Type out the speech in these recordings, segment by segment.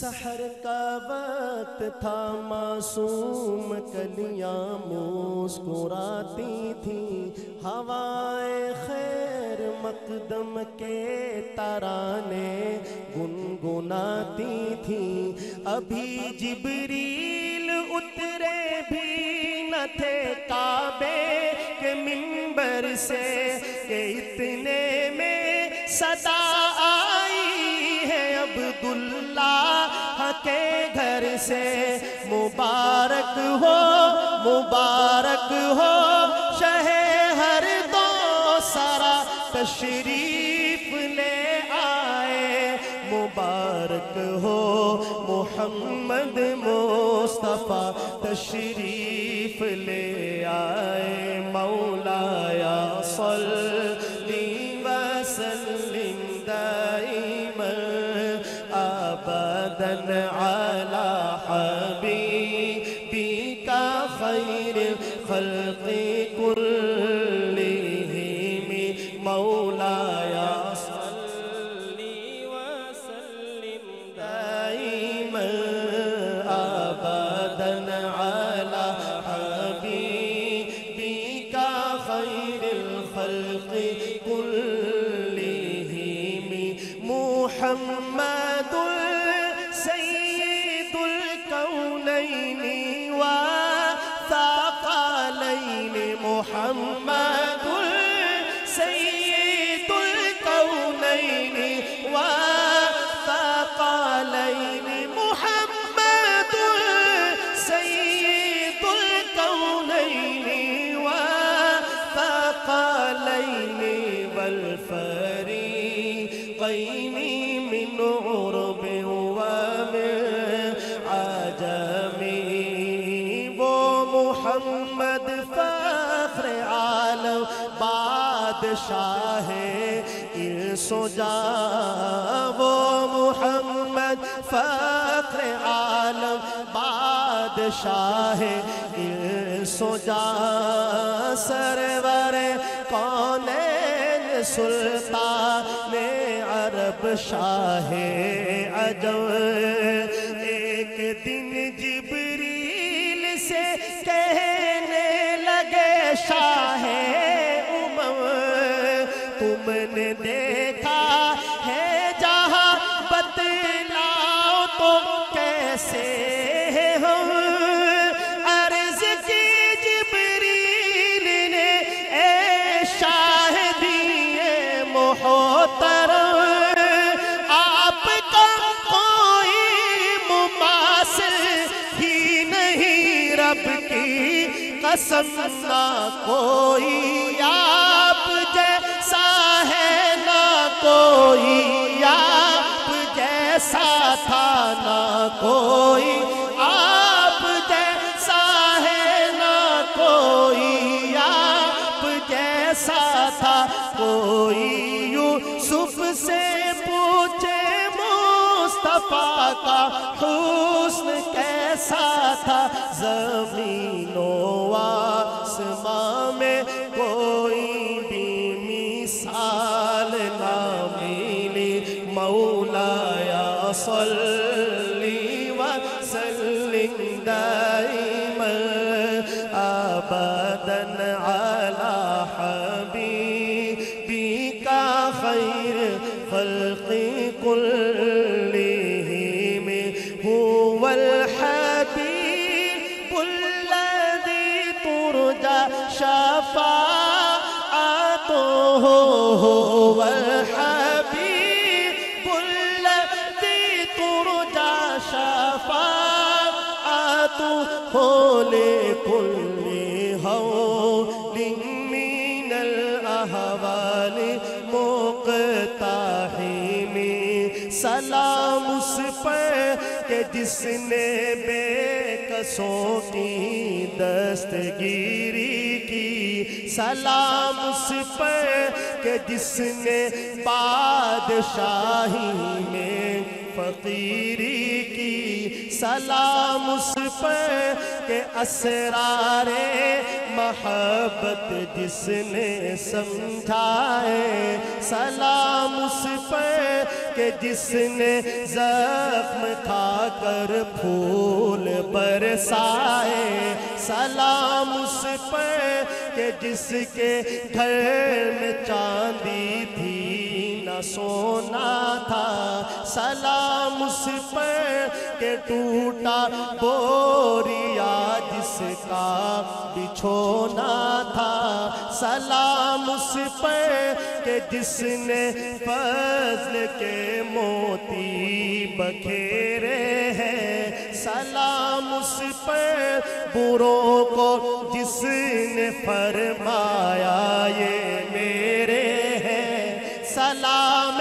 سحر کا وقت تھا، معصوم کلیاں مسکراتی تھی، ہوائے خیر مقدم کے ترانے گنگناتی تھی۔ ابھی جبریل اترے بھی نہ تھے کعبے کے منبر سے کہ اتنے میں صدا آئی ہے عبداللہ کے گھر سے، مبارک ہو شہ ہر دو سارا تشریف لے آئے، مبارک ہو محمد مصطفیٰ تشریف لے آئے، مولایا صلی وسلم دائما ابداً علی حبیبک خیر خلق کلہم، مولایا صلی وسلم دائما ابداً علی حبیبک خیر الخلق کلہم، محمد سید الکونین وثقلین، محمد سید الکونین وثقلین، محمد سید الکونین وثقلین، والفریقین من عرب ومن عجم، وہ محمد فخر عالم بادشاہ ارس و جاں، وہ محمد فخر عالم بادشاہ ارس و جاں، سرور کونین سلطان عرب شاہ عجم۔ ایک دن جبریل سے کہنے لگے شاہ امم، تم نے دیکھا ہے جہاں، بتلاؤ تو کیسے ہم، عرض کی جبریل نے اے شاہ دیے محترم، قسم نہ کوئی آپ جیسا ہے، نہ کوئی آپ جیسا تھا، نہ کوئی آپ جیسا ہے، نہ کوئی آپ جیسا تھا، کوئی یوسف سے پوچھے مصطفیٰ کا حسن کیسا تھا، زمین و آسمان میں کوئی بھی مثال نہ ملی، مولایا صلی وسلم دائما ابداً علی حبیبک خیر خلق کلہم، هو الحبیب الذی ترجى شفاعته، هو الحبیب الذی ترجى شفاعته لكل هول من الاحوال مقتحم، سلام اس پر کہ جس نے بے کسوں کی دستگیری کی، سلام اس پر کہ جس نے بادشاہی میں فقیری کی سلام اس پر کہ اسرار محبت جس نے سمجھائے، سلام اس پر کہ جس نے زخم کھا کر پھول برسائے، سلام اس پر کہ جس کے گھر میں چاندی تھی نہ سونا تھا، سلام اس پر کہ ٹوٹا بوریا جس کا بچھونا تھا، سلام اس پر کہ جس نے فضل کے موتی بکھیرے ہیں، سلام اس پر بروں کو جس نے فرمایا یہ میرے ہیں، سلام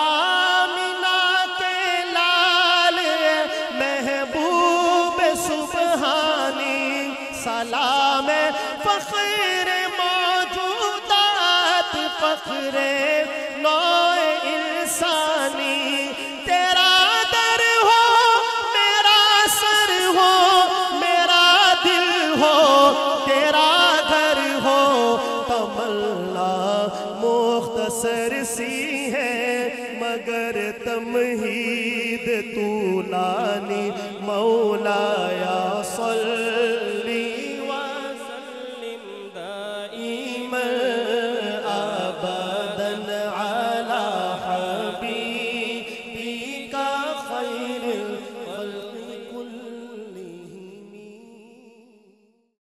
آمینہ کے لال محبوب سبحانی، سلام فخر موجودات فخر نوع انسانی، تیرا در ہو میرا سر ہو میرا دل ہو تیرا گھر ہو، تمنا مختصر سی ہے مگر تمہید طولانی مولا